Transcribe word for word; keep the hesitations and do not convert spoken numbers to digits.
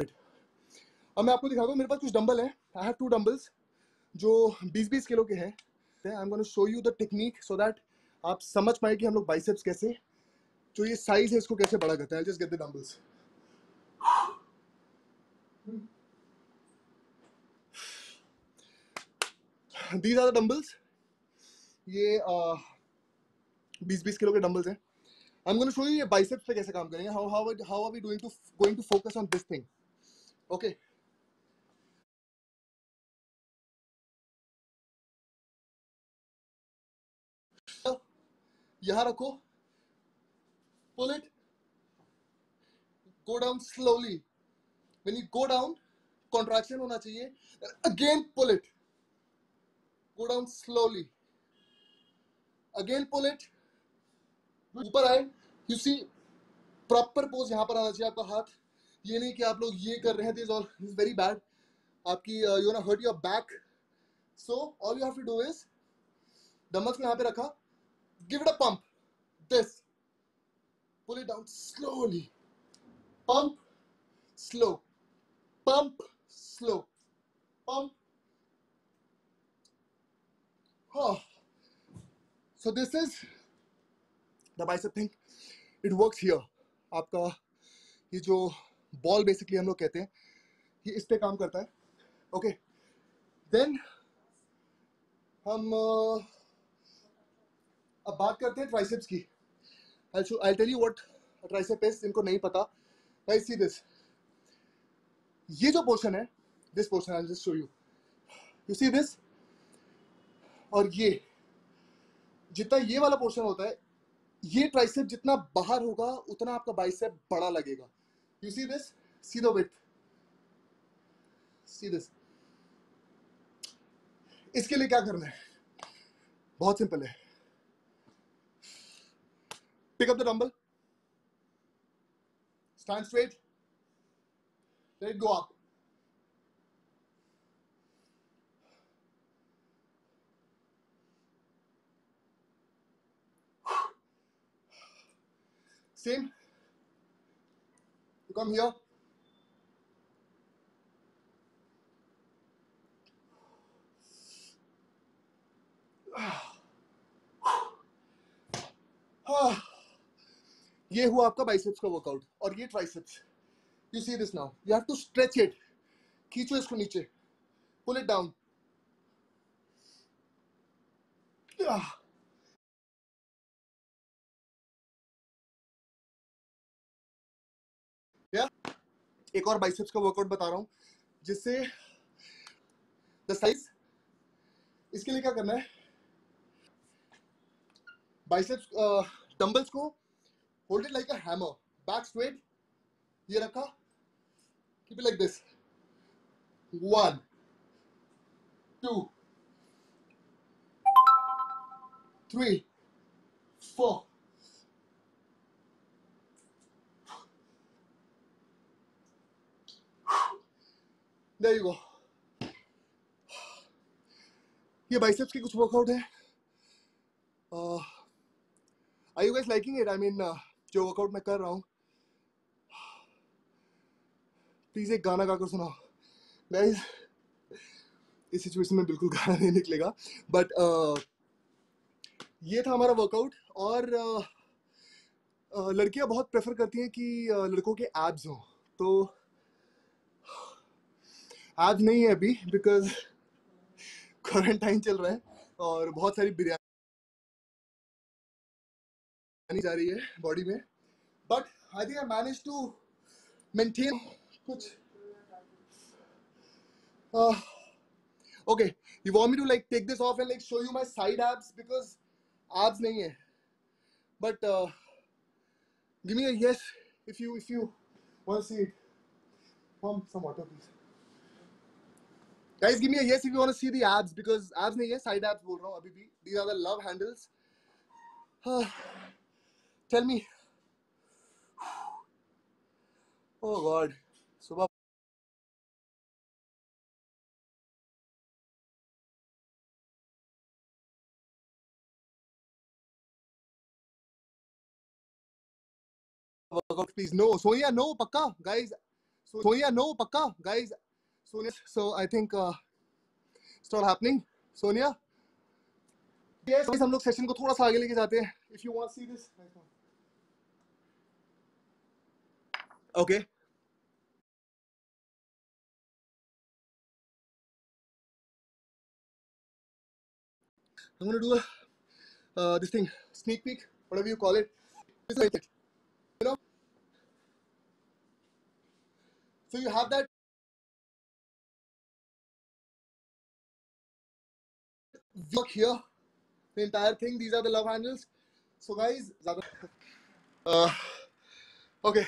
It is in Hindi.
it. अब मैं आपको दिखाता हूँ, मेरे पास कुछ डंबल है. आई हैव टू डंबल्स जो बीस बीस किलो के हैं. I am gonna show you the technique so that आप समझ पाए कि हम लोग बाइसेप्स कैसे, जो ये साइज है इसको कैसे बड़ा करते हैं. Just get the dumbbells. These are the dumbbells. ये बीस बीस किलो के डंबल्स हैं. I am gonna show you ये बाइसेप्स पे कैसे काम करेंगे. How how how are we going to going to focus on this thing. Okay, यहां रखो, pull it, go down slowly. When you go down, contraction होना चाहिए. Again pull it, go down slowly. Again pull it. ऊपर आए. You see, proper pose यहाँ पर आना चाहिए आपका हाथ. ये नहीं कि आप लोग ये कर रहे हैं. This is all this is very bad. आपकी you wanna hurt your back. So all you have to do is dumbbells को यहाँ पे रखा. Give it a pump. This. Pull it down slowly. Pump. Slow. Pump. Slow. Pump. Oh. So this is the bicep thing. It works here. आपका ये जो ball basically हम लोग कहते हैं, ये इस पे काम करता है. Okay. Then हम uh, अब बात करते हैं ट्राइसेप्स की. I tell you what tricep is. इनको नहीं पता. Guys see this. ये जो पोर्शन है, this portion I will just show you. You see this. और ये जितना ये वाला पोर्शन होता है, ये ट्राइसेप जितना बाहर होगा उतना आपका बाइसेप बड़ा लगेगा. You see this. See the width. See this. इसके लिए क्या करना है, बहुत सिंपल है. Pick up the dumbbell, stand straight, let it go up. Same, you come here. Ah. ये हुआ आपका बाइसेप्स का वर्कआउट. और ये triceps. You see this now. You have to stretch it. खींचो इसको नीचे. Pull it down. या एक और बाइसेप्स का वर्कआउट बता रहा हूं जिससे द साइज. इसके लिए क्या करना है, बाइसेप्स डंबल्स uh, को Hold it like a hammer. Back straight. ये रखा. Keep it like this. One, two, three, four. There you go. ये बाइसेप्स के कुछ वर्कआउट है. uh, Are you guys liking it? I mean, uh, जो वर्कआउट मैं कर रहा हूँ, प्लीज़ एक गाना गाकर सुनाओ. गाइज इस सिचुएशन में बिल्कुल गाना नहीं निकलेगा, बट uh, ये था हमारा वर्कआउट. और uh, uh, लड़कियाँ बहुत प्रेफर करती हैं कि uh, लड़कों के एब्स हों, तो एब्स नहीं है अभी बिकॉज क्वारंटाइन चल रहा है और बहुत सारी बिरयानी जा रही है बॉडी में. But I think I manage to maintain कुछ. Okay, you want me to like take this off and like show you my side abs because abs नहीं है. But give me a yes if you if you want to see it. Pump some water please. Guys give me a yes if you want to see the abs because abs नहीं है, साइड एब्स बोल रहा हूं अभी भी. These are the love handles. Tell me. Oh God. सुबह workout please. No, Sonia, no, पक्का. Guys, Sonia, no, pakka, guys. Sonia, so I think uh, it's not happening. Sonia. Yes, guys, हम लोग सेशन को थोड़ा सा आगे लेके जाते हैं. If you want to see this. Okay. I'm gonna do a uh, this thing, sneak peek, whatever you call it. This is it, you know. So you have that work here, the entire thing. These are the love handles. So guys, uh, okay.